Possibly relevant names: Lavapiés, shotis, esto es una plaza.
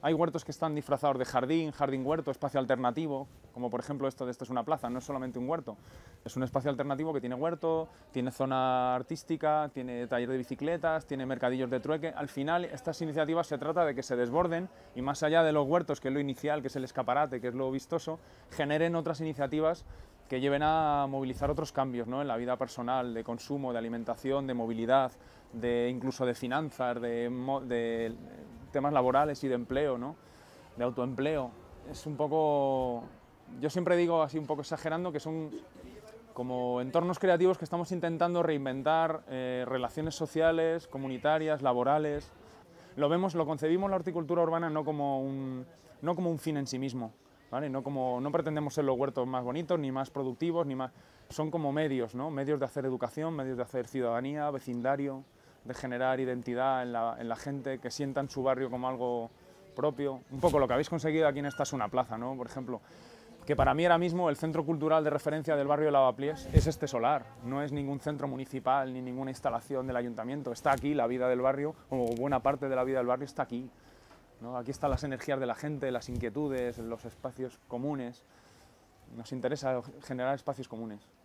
Hay huertos que están disfrazados de jardín, jardín-huerto, espacio alternativo, como por ejemplo esto es una plaza, no es solamente un huerto, es un espacio alternativo que tiene huerto, tiene zona artística, tiene taller de bicicletas, tiene mercadillos de trueque. Al final, estas iniciativas se trata de que se desborden y más allá de los huertos, que es lo inicial, que es el escaparate, que es lo vistoso, generen otras iniciativas que lleven a movilizar otros cambios, ¿no?, en la vida personal, de consumo, de alimentación, de movilidad, de incluso de finanzas, de temas laborales y de empleo, ¿no?, de autoempleo. Es un poco, yo siempre digo así un poco exagerando, que son como entornos creativos que estamos intentando reinventar, relaciones sociales, comunitarias, laborales. Lo vemos, lo concebimos la horticultura urbana no como un fin en sí mismo, ¿vale? No pretendemos ser los huertos más bonitos, ni más productivos, ni más. Son como medios, ¿no?, medios de hacer educación, medios de hacer ciudadanía, vecindario, de generar identidad en la gente, que sientan su barrio como algo propio. Un poco lo que habéis conseguido aquí en esta es una plaza, ¿no?, por ejemplo, que para mí ahora mismo el centro cultural de referencia del barrio de Lavapiés es este solar, no es ningún centro municipal ni ninguna instalación del ayuntamiento. Está aquí la vida del barrio, o buena parte de la vida del barrio está aquí, ¿no? Aquí están las energías de la gente, las inquietudes, los espacios comunes. Nos interesa generar espacios comunes.